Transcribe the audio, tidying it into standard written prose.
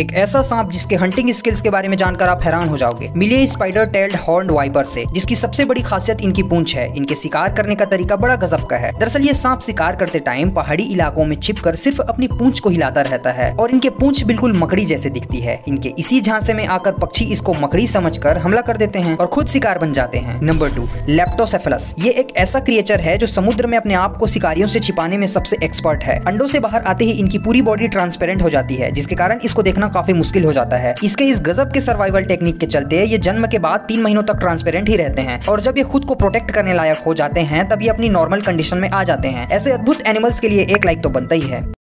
एक ऐसा सांप जिसके हंटिंग स्किल्स के बारे में जानकर आप हैरान हो जाओगे। मिलिए स्पाइडर टेल्ड हॉर्न्ड वाइपर से, जिसकी सबसे बड़ी खासियत इनकी पूंछ है। इनके शिकार करने का तरीका बड़ा गजब का है। दरअसल ये सांप शिकार करते टाइम पहाड़ी इलाकों में छिपकर सिर्फ अपनी पूंछ को हिलाता रहता है और इनके पूंछ बिल्कुल मकड़ी जैसे दिखती है। इनके इसी झांसे में आकर पक्षी इसको मकड़ी समझकर हमला कर देते हैं और खुद शिकार बन जाते हैं। Number 2, leptocephalus. ये एक ऐसा क्रिएचर है जो समुद्र में अपने आप को शिकारियों से छिपाने में सबसे एक्सपर्ट है। अंडों से बाहर आते ही इनकी पूरी बॉडी ट्रांसपेरेंट हो जाती है, जिसके कारण इसको काफी मुश्किल हो जाता है। इसके इस गजब के सर्वाइवल टेक्निक के चलते ये जन्म के बाद 3 महीनों तक ट्रांसपेरेंट ही रहते हैं और जब ये खुद को प्रोटेक्ट करने लायक हो जाते हैं तब ये अपनी नॉर्मल कंडीशन में आ जाते हैं। ऐसे अद्भुत एनिमल्स के लिए एक लाइक तो बनता ही है।